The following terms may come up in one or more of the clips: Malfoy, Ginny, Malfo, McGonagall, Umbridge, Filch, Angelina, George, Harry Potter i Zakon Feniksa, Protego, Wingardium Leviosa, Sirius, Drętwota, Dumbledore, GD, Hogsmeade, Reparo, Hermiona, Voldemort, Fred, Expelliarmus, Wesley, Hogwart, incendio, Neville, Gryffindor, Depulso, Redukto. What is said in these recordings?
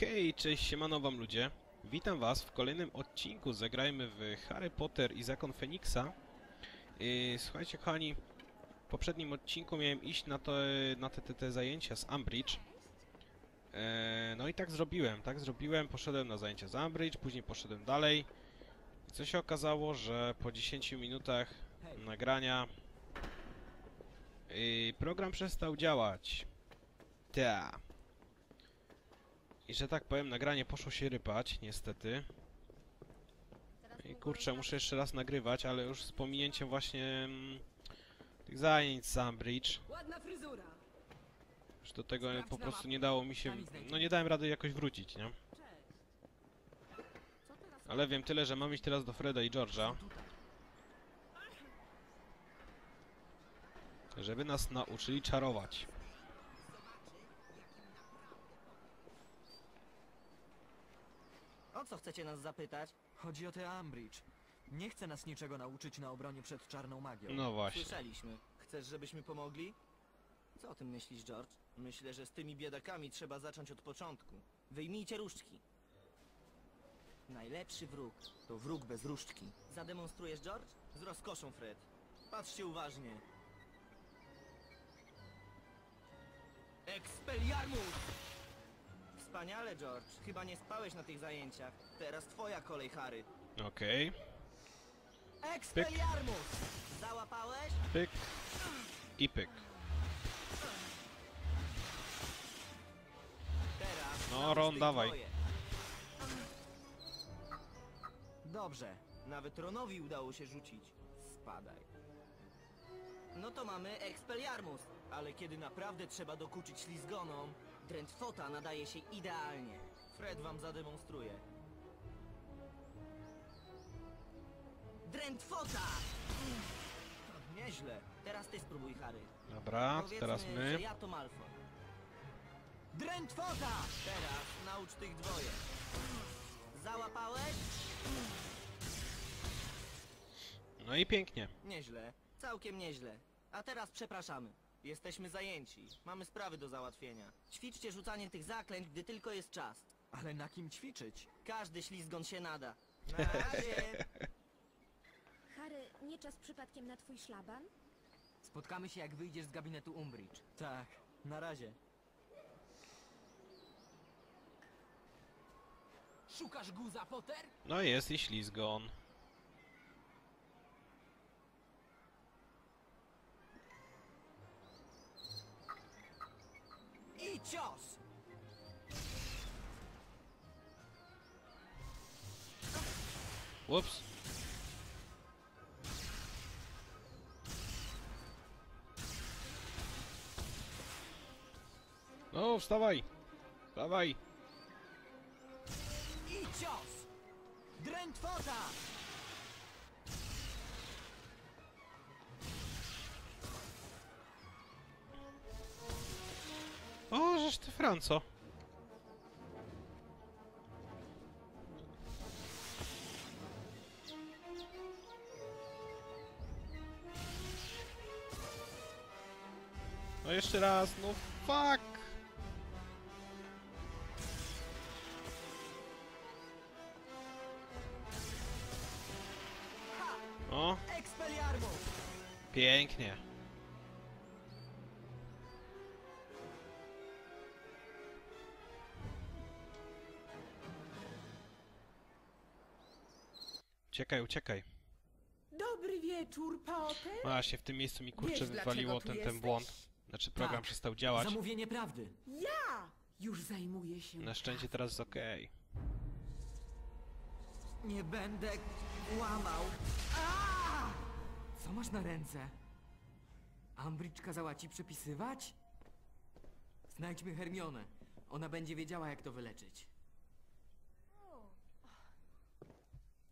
Hej, cześć, siemano wam ludzie. Witam was w kolejnym odcinku. Zagrajmy w Harry Potter i Zakon Feniksa. Słuchajcie kochani, w poprzednim odcinku miałem iść na te zajęcia z Umbridge. No i tak zrobiłem. Poszedłem na zajęcia z Umbridge, później poszedłem dalej. I co się okazało, że po 10 minutach nagrania program przestał działać. Ta. I że tak powiem, nagranie poszło się rypać, niestety. I kurczę, muszę jeszcze raz nagrywać, ale już z pominięciem właśnie tych zajęć z Umbridge. Już do tego po prostu nie dało mi się... No nie dałem rady jakoś wrócić, nie? Ale wiem tyle, że mam iść teraz do Freda i George'a. Żeby nas nauczyli czarować. O co chcecie nas zapytać? Chodzi o tę Umbridge. Nie chce nas niczego nauczyć na obronie przed czarną magią. No właśnie. Słyszeliśmy. Chcesz, żebyśmy pomogli? Co o tym myślisz, George? Myślę, że z tymi biedakami trzeba zacząć od początku. Wyjmijcie różdżki. Najlepszy wróg to wróg bez różdżki. Zademonstrujesz, George? Z rozkoszą, Fred. Patrzcie uważnie. Expelliarmus! Wspaniale, George. Chyba nie spałeś na tych zajęciach. Teraz twoja kolej, Harry. Okej. Okay. Expelliarmus! Załapałeś? Pyk. I pyk. Teraz no, Ron, dawaj. Twoje. Dobrze. Nawet Ronowi udało się rzucić. Spadaj. No to mamy Expelliarmus. Ale kiedy naprawdę trzeba dokuczyć ślizgonom... Drętwota nadaje się idealnie. Fred wam zademonstruje. Drętwota! Nieźle. Teraz ty spróbuj, Harry. Dobra, powiedzmy, teraz my. Że ja to Malfo. Drętwota! Teraz naucz tych dwoje. Załapałeś? No i pięknie. Nieźle. Całkiem nieźle. A teraz przepraszamy. Jesteśmy zajęci. Mamy sprawy do załatwienia. Ćwiczcie rzucanie tych zaklęć, gdy tylko jest czas. Ale na kim ćwiczyć? Każdy ślizgon się nada. Na razie! Harry, nie czas przypadkiem na twój szlaban? Spotkamy się, jak wyjdziesz z gabinetu Umbridge. Tak, na razie. Szukasz guza, Potter? No jest i ślizgon. I cios! Ups. No, wstawaj! Wstawaj! I cios! Drętwota! O, żeż ty Franco. No jeszcze raz, no fuck! O! Pięknie. Uciekaj, uciekaj. Dobry wieczór, Potter. Właśnie, w tym miejscu mi kurczę wywaliło ten błąd. Znaczy program przestał działać. Zamówienie prawdy. Ja już zajmuję się. Na szczęście teraz jest okej. Nie będę łamał. A! Co masz na ręce? Umbridge kazała ci przepisywać? Znajdźmy Hermionę. Ona będzie wiedziała, jak to wyleczyć.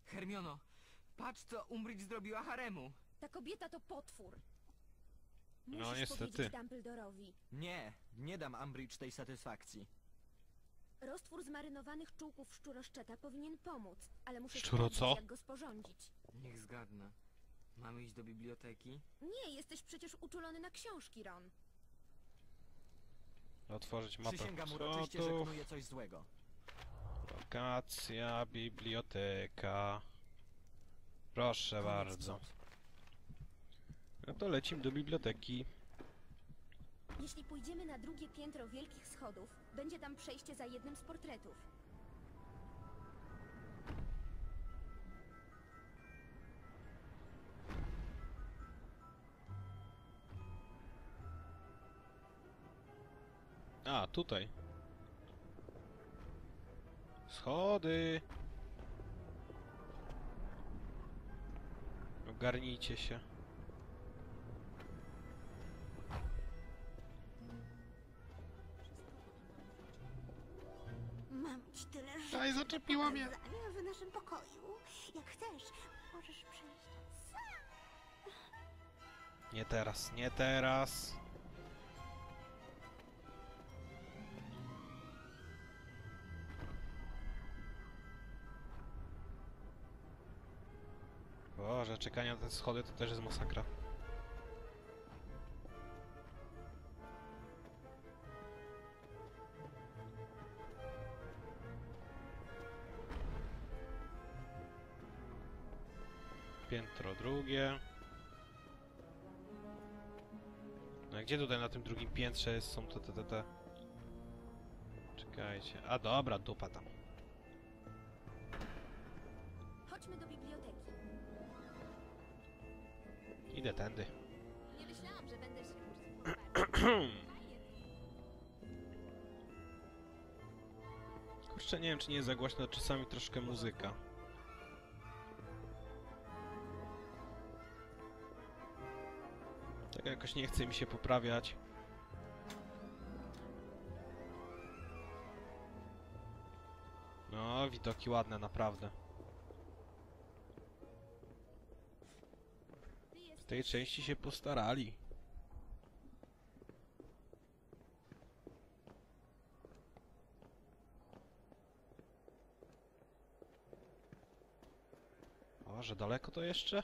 Hermiono, patrz co Umbridge zrobiła Haremu. Ta kobieta to potwór. Musisz no niestety. Dumbledorowi. Nie, nie dam Umbridge tej satysfakcji. Roztwór zmarynowanych czułków szczuroszczeta powinien pomóc, ale muszę sprawdzić, jak go sporządzić. Niech zgadnę. Mamy iść do biblioteki? Nie, jesteś przecież uczulony na książki, Ron. Otworzyć mapę. Przysięgam uroczyście, że konuję coś złego. Lokacja, biblioteka. Proszę bardzo. No to lecimy do biblioteki. Jeśli pójdziemy na drugie piętro wielkich schodów, będzie tam przejście za jednym z portretów. A, tutaj. Schody! Ogarnijcie się. Mam ci tyle rzeczy. Daj, zaczepiła mnie. W naszym pokoju. Jak chcesz, możesz przyjść sam. Nie teraz, nie teraz. Boże, czekanie na te schody to też jest masakra. Piętro drugie. No i gdzie tutaj na tym drugim piętrze są te? Czekajcie. A dobra, dupa tam. Chodźmy do biblioteki. Idę tędy. Nie myślałam, że będę się kurczę, nie wiem, czy nie jest za głośno czasami troszkę muzyka. Tak jakoś nie chce mi się poprawiać. No, widoki ładne, naprawdę. W tej części się postarali. O, że daleko to jeszcze?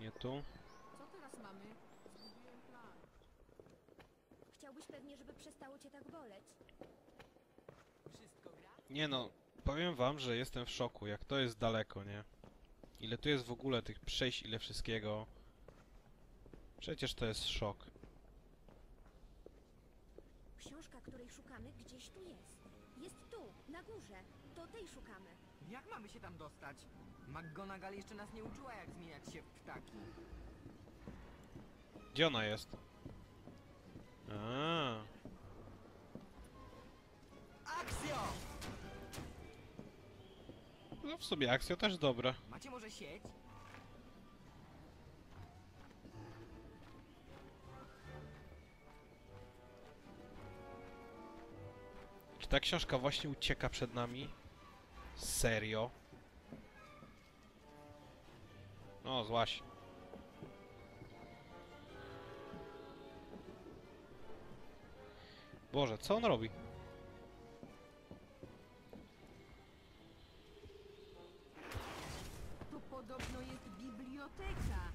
Nie tu. Co teraz mamy? Zgubiłem plan. Chciałbyś pewnie, żeby przestało cię tak boleć. Wszystko gra? Nie no, powiem wam, że jestem w szoku, jak to jest daleko, nie? Ile tu jest w ogóle tych przejść, ile wszystkiego. Przecież to jest szok. Książka, której szukamy, gdzieś tu jest. Jest tu, na górze. Do tej szukamy. Jak mamy się tam dostać? McGonagall jeszcze nas nie uczyła, jak zmieniać się w ptaki. Gdzie ona jest? Aaa. Aksjo! No w sobie Aksjo też dobra. Macie może sieć? Czy ta książka właśnie ucieka przed nami? Serio? No, złaś. Boże, co on robi? To podobno jest biblioteka.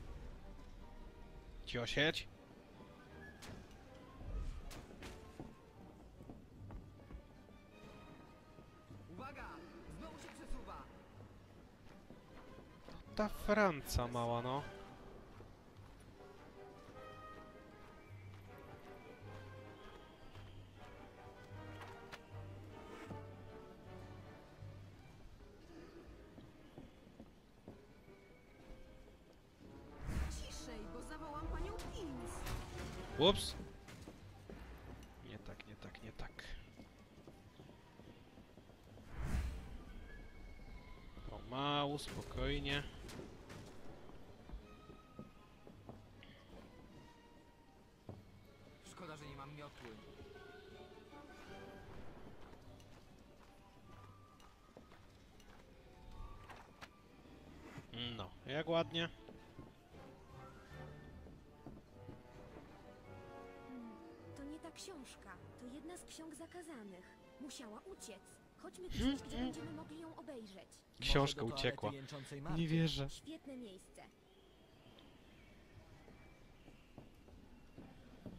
Cio sieć? Uwaga! Znowu się przesuwa. Ta Franca mała, no. Ciszej, bo zawołam panią Pins. Ups. Nie tak, nie tak, nie tak. Pomału, spokojnie. Szkoda, że nie mam miotły. No, jak ładnie. ta książka. To jedna z ksiąg zakazanych. Musiała uciec. Chodźmy gdzieś, gdzie będziemy mogli ją obejrzeć. Książka uciekła. Nie wierzę. Świetne miejsce.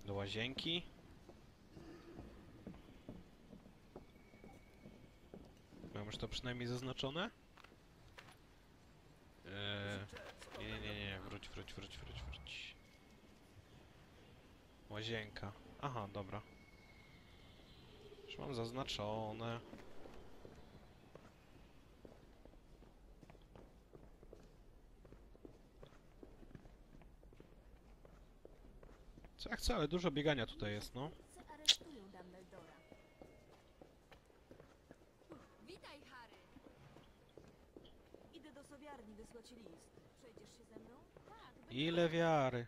Do łazienki. Mam już to przynajmniej zaznaczone? Nie, wróć. Łazienka. Aha, dobra. Już mam zaznaczone. Co ja chcę, ale dużo biegania tutaj jest, no. Witaj, Harry! Idę do sowiarni wysłać list. Przejdziesz się ze mną? Tak, ile wiary!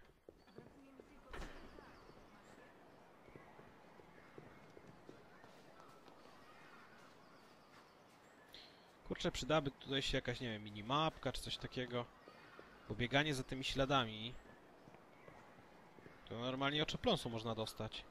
Kurczę, przydałaby tutaj się jakaś, nie wiem, minimapka czy coś takiego. Bo bieganie za tymi śladami to normalnie oczopląsu można dostać.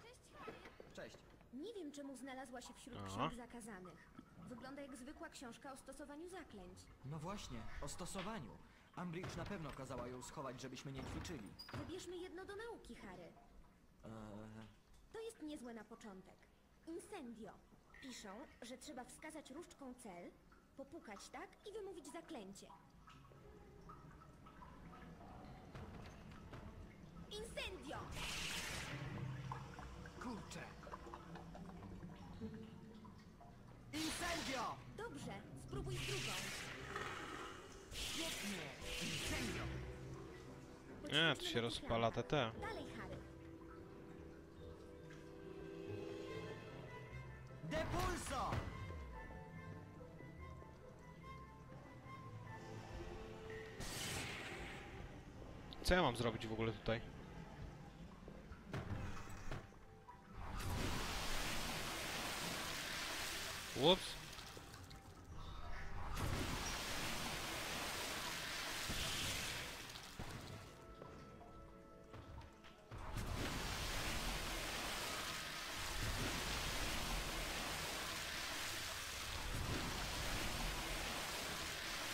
Cześć, Harry! Cześć! Nie wiem, czemu znalazła się wśród ksiąg zakazanych. Wygląda jak zwykła książka o stosowaniu zaklęć. No właśnie, o stosowaniu. Umbridge na pewno kazała ją schować, żebyśmy nie ćwiczyli. Wybierzmy jedno do nauki, Harry. To jest niezłe na początek. Incendio. Piszą, że trzeba wskazać różdżką cel, popukać tak i wymówić zaklęcie. Incendio! Kurczę! Incendio! Dobrze, spróbuj drugą. Świetnie! Incendio! Tu się rozpala TT. Dalej, Harry. Depulso! Co ja mam zrobić w ogóle tutaj? Ups.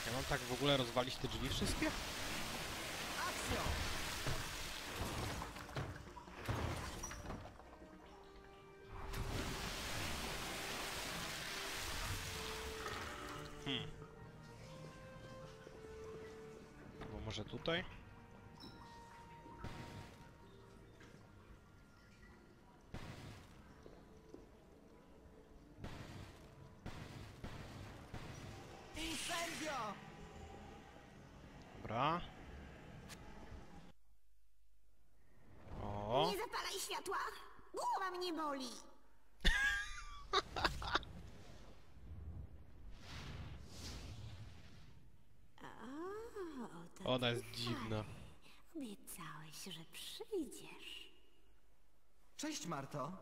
Ja mam tak w ogóle rozwalić te drzwi wszystkie? Akcja! Albo może tutaj? Dobra. O. Nie zapalaj światła! Głowa mnie boli! Ona jest dziwna. Obiecałeś, że przyjdziesz. Cześć, Marto.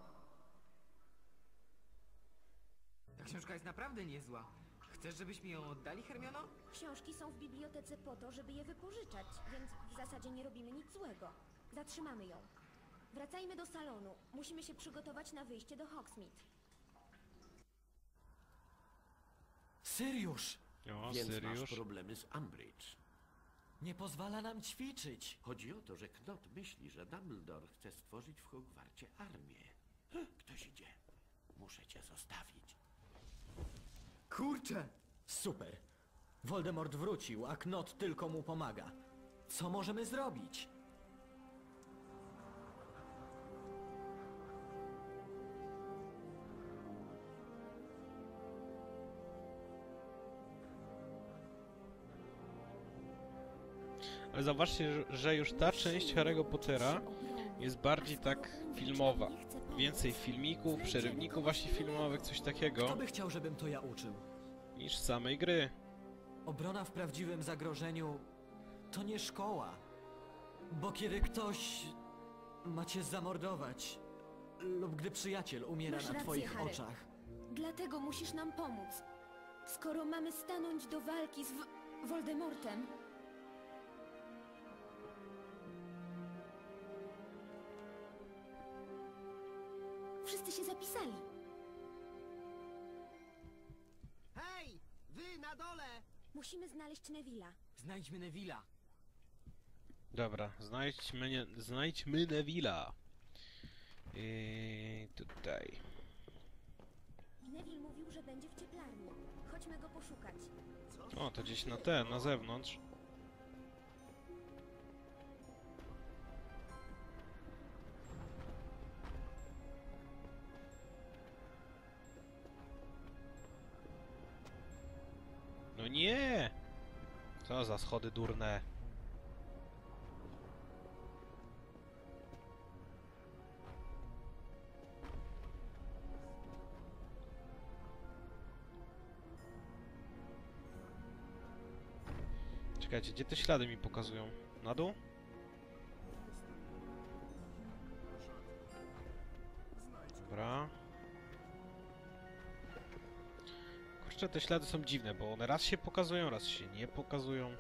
Ta książka jest naprawdę niezła. Chcesz, żebyśmy ją oddali, Hermiono? Książki są w bibliotece po to, żeby je wypożyczać, więc w zasadzie nie robimy nic złego. Zatrzymamy ją. Wracajmy do salonu. Musimy się przygotować na wyjście do Hogsmeade. Sirius! Więc masz problemy z Umbridge. Nie pozwala nam ćwiczyć. Chodzi o to, że Knot myśli, że Dumbledore chce stworzyć w Hogwarcie armię. Ktoś idzie. Muszę cię zostawić. Kurczę! Super! Voldemort wrócił, a Knot tylko mu pomaga. Co możemy zrobić? Ale zobaczcie, że już ta część Harry'ego Pottera jest bardziej tak filmowa. Więcej filmików, przerywników właśnie filmowych, coś takiego. Kto by chciał, żebym to ja uczył? Niż samej gry. Obrona w prawdziwym zagrożeniu to nie szkoła. Bo kiedy ktoś ma cię zamordować lub gdy przyjaciel umiera na twoich oczach. Dlatego musisz nam pomóc. Skoro mamy stanąć do walki z Voldemortem... Wszyscy się zapisali. Hej! Wy na dole! Musimy znaleźć Neville'a. Znajdźmy Neville'a. Dobra, znajdźmy Neville'a. Tutaj. Neville mówił, że będzie w cieplarni. Chodźmy go poszukać. Co? O, to gdzieś na zewnątrz. No nie! Co za schody durne. Czekajcie, gdzie te ślady mi pokazują? Na dół? Dobra. Kurczę, te ślady są dziwne, bo one raz się pokazują, raz się nie pokazują.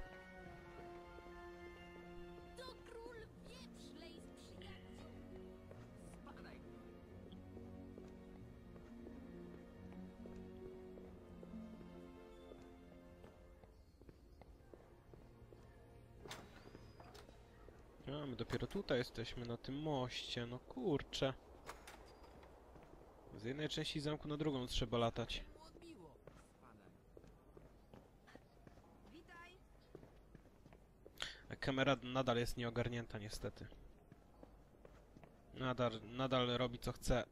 A, my dopiero tutaj jesteśmy, na tym moście, no kurczę. Z jednej części zamku na drugą trzeba latać. A kamera nadal jest nieogarnięta niestety. Nadal robi co chce.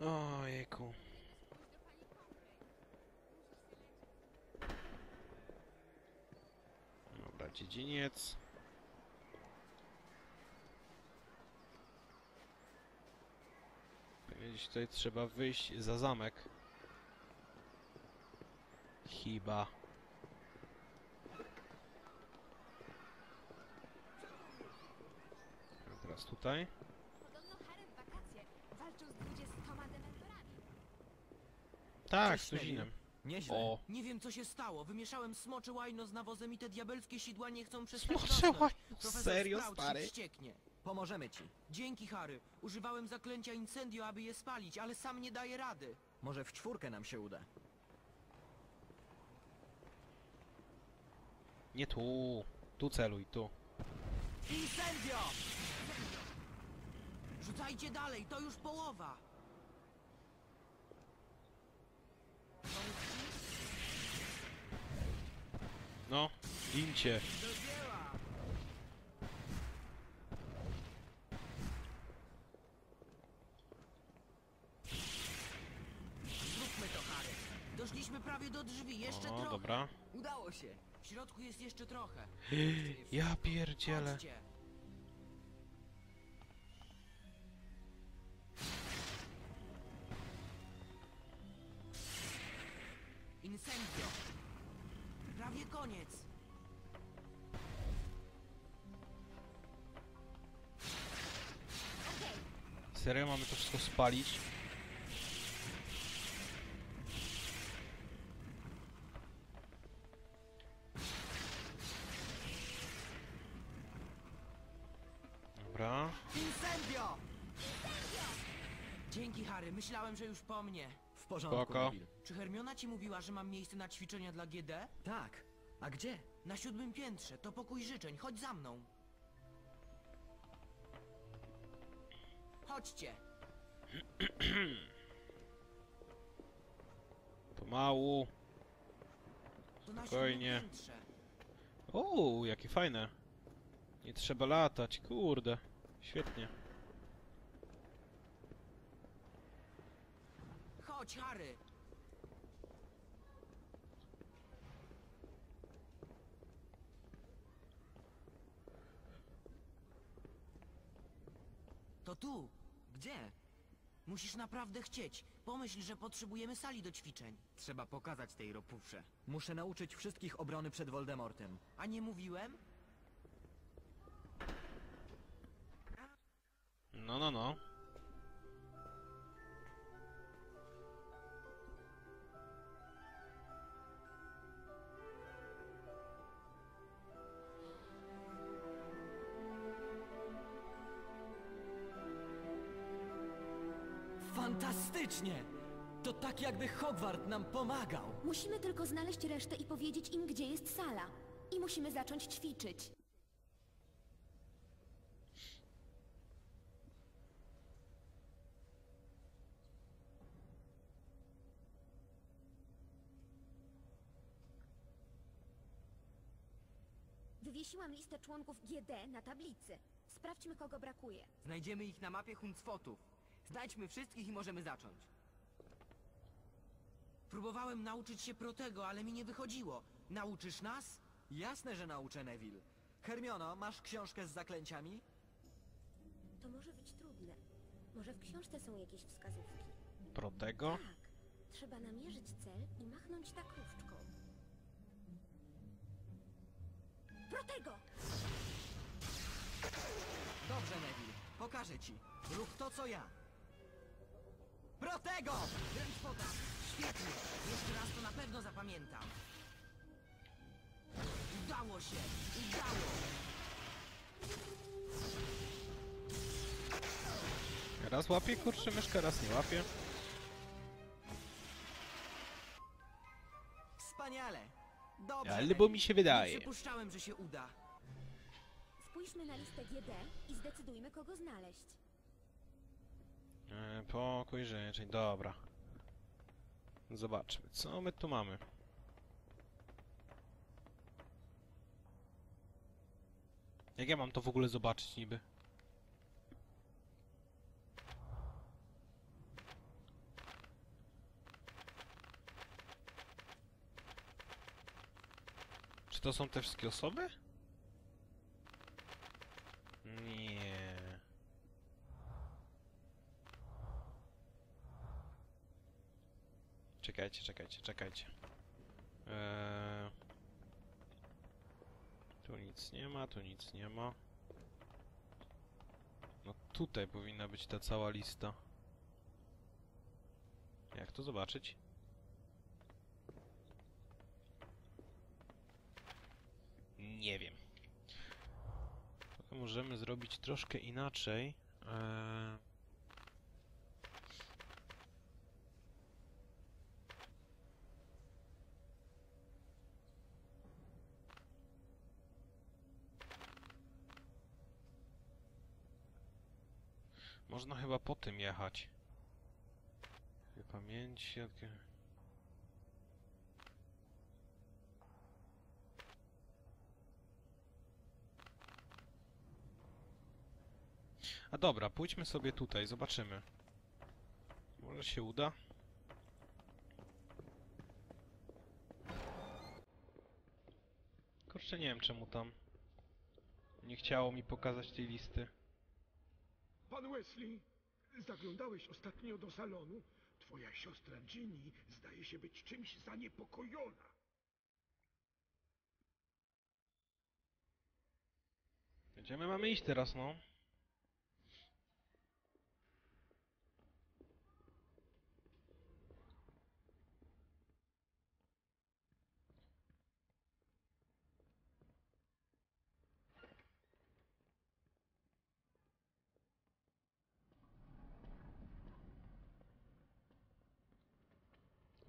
Ojejku. Dobra, dziedziniec. Gdzieś tutaj trzeba wyjść za zamek. Chyba. A teraz tutaj. Tak, z tuzinem. Nieźle. O. Nie wiem, co się stało. Wymieszałem smocze łajno z nawozem i te diabelskie sidła nie chcą przestać. Smocze łajno? Serio, stary? Pomożemy ci. Dzięki, Harry. Używałem zaklęcia incendio, aby je spalić, ale sam nie daję rady. Może w czwórkę nam się uda. Nie tu. Tu celuj, tu. Incendio! Rzucajcie dalej, to już połowa. No, gincie. Doszliśmy prawie do drzwi, jeszcze trochę. Dobra. Udało się. W środku jest jeszcze trochę. Ja pierdzielę. Chodźcie. Incendio. Prawie koniec. Okay. Serio, mamy to wszystko spalić? Incendio! Dzięki, Harry. Myślałem, że już po mnie. W porządku. Czy Hermiona ci mówiła, że mam miejsce na ćwiczenia dla GD? Tak. A gdzie? Na 7. piętrze. To pokój życzeń. Chodź za mną. Chodźcie. Pomału. Spokojnie. O, jakie fajne. Nie trzeba latać. Kurde. Świetnie. Chodź, Harry. To tu. Gdzie? Musisz naprawdę chcieć. Pomyśl, że potrzebujemy sali do ćwiczeń. Trzeba pokazać tej ropówce. Muszę nauczyć wszystkich obrony przed Voldemortem. A nie mówiłem? No. Fantastycznie! To tak jakby Hogwart nam pomagał. Musimy tylko znaleźć resztę i powiedzieć im, gdzie jest sala. I musimy zacząć ćwiczyć. Wywiesiłam listę członków GD na tablicy. Sprawdźmy, kogo brakuje. Znajdziemy ich na mapie Huntsfotów. Znajdźmy wszystkich i możemy zacząć. Próbowałem nauczyć się Protego, ale mi nie wychodziło. Nauczysz nas? Jasne, że nauczę, Neville. Hermiono, masz książkę z zaklęciami? To może być trudne. Może w książce są jakieś wskazówki. Protego? Tak. Trzeba namierzyć cel i machnąć tak różdżką. Protego! Dobrze, Neville. Pokażę ci. Rób to, co ja. Protego! Drętwota! Świetnie! Jeszcze raz to na pewno zapamiętam. Udało się! Udało! Raz łapie, kurczę, myszka, raz nie łapie. Wspaniale! Dobrze, ale bo mi się wydaje. Przypuszczałem, że się uda. Spójrzmy na listę GD i zdecydujmy, kogo znaleźć. Pokój rzeczy, dobra. Zobaczmy, co my tu mamy. Jak ja mam to w ogóle zobaczyć niby? Czy to są te wszystkie osoby? Nie. Czekajcie, czekajcie, czekajcie. Tu nic nie ma, tu nic nie ma. No tutaj powinna być ta cała lista. Jak to zobaczyć? Nie wiem. To możemy zrobić troszkę inaczej. Można chyba po tym jechać. Pamięci... A dobra, pójdźmy sobie tutaj, zobaczymy. Może się uda? Kurczę, nie wiem czemu tam nie chciało mi pokazać tej listy. Pan Wesley, zaglądałeś ostatnio do salonu? Twoja siostra Ginny zdaje się być czymś zaniepokojona. Gdzie my mamy iść teraz, no?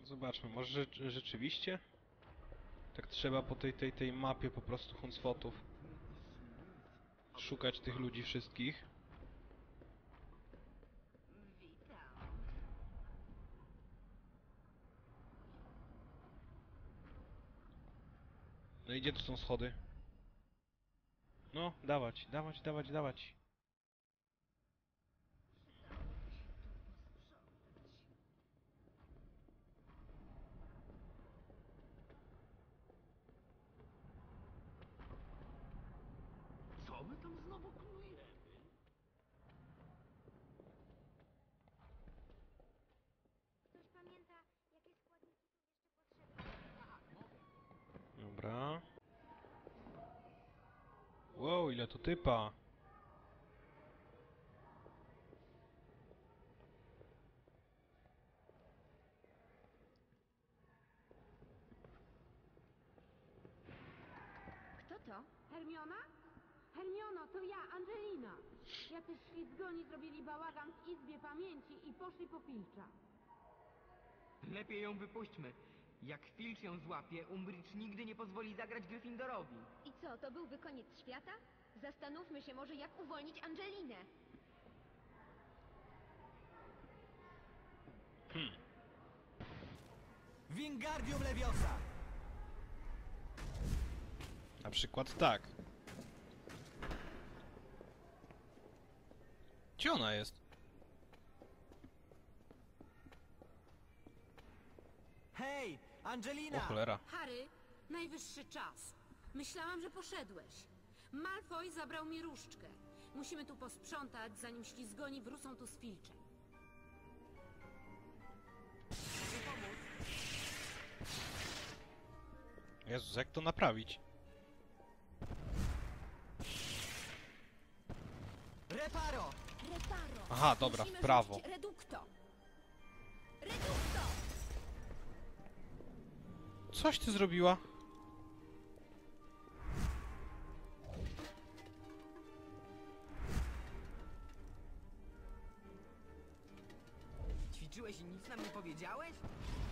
Zobaczmy, może rzeczywiście? Tak trzeba po tej mapie po prostu Huntsfotów szukać tych ludzi wszystkich. No i gdzie tu są schody? No, dawać, dawać, dawać, dawać. Wow, ile tu typa. Kto to? Hermiona? Hermiono, Mamo, to ja, Angelina. Jacyś ślizgoni zrobili bałagan w Izbie Pamięci i poszli po Filcha. Lepiej ją wypuśćmy. Jak Filch ją złapie, Umbridge nigdy nie pozwoli zagrać Gryffindorowi. I co, to byłby koniec świata? Zastanówmy się może, jak uwolnić Angelinę. Wingardium Leviosa! Na przykład tak. Gdzie ona jest? Hej, Angelina! O cholera. Harry, najwyższy czas. Myślałam, że poszedłeś. Malfoy zabrał mi różdżkę. Musimy tu posprzątać, zanim ślizgoni wrócą tu z Filchem. Jezus, jak to naprawić? Reparo! Reparo! Aha, dobra, w prawo. Redukto! Redukto! Coś ty zrobiła? Ćwiczyłeś i nic nam nie powiedziałeś?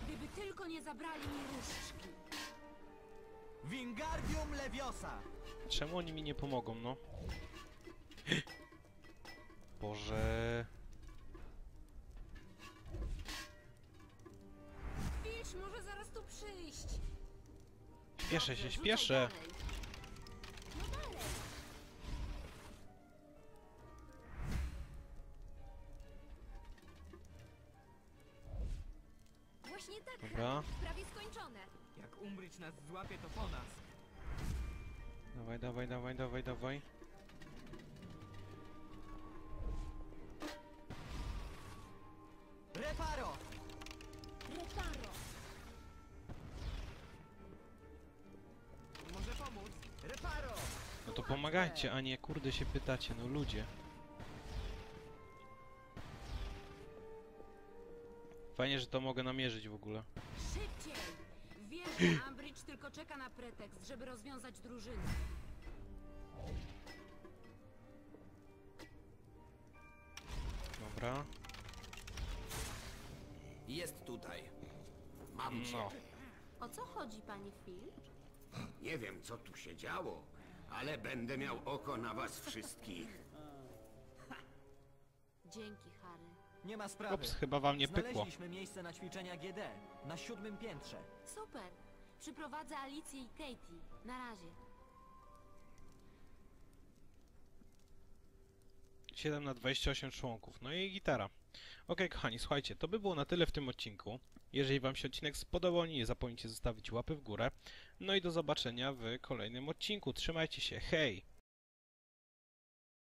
Gdyby tylko nie zabrali mi różdżki. Wingardium Leviosa! Czemu oni mi nie pomogą, no? Boże... Filch może zaraz tu przyjść! Spieszę się, spieszę! Właśnie tak, prawie skończone. Jak Umbridge nas złapie, to po nas. Dawaj, dawaj, dawaj, dawaj, dawaj. Reparo! Reparo! Może pomóc? Reparo! No to pomagajcie, a nie kurde się pytacie, no ludzie. Fajnie, że to mogę namierzyć w ogóle. Szybciej! Wiem, że Umbridge tylko czeka na pretekst, żeby rozwiązać drużynę. Dobra. Jest tutaj. Mam cię. No. O co chodzi, pani Filch? Nie wiem, co tu się działo, ale będę miał oko na was wszystkich. Dzięki, Harry. Nie ma sprawy. Ups, chyba wam nie pykło. Znaleźliśmy miejsce na ćwiczenia GD, na 7. piętrze. Super. Przyprowadzę Alicję i Katie. Na razie. 7 na 28 członków. No i gitara. Ok, kochani, słuchajcie, to by było na tyle w tym odcinku. Jeżeli wam się odcinek spodobał, nie zapomnijcie zostawić łapy w górę. No i do zobaczenia w kolejnym odcinku. Trzymajcie się, hej!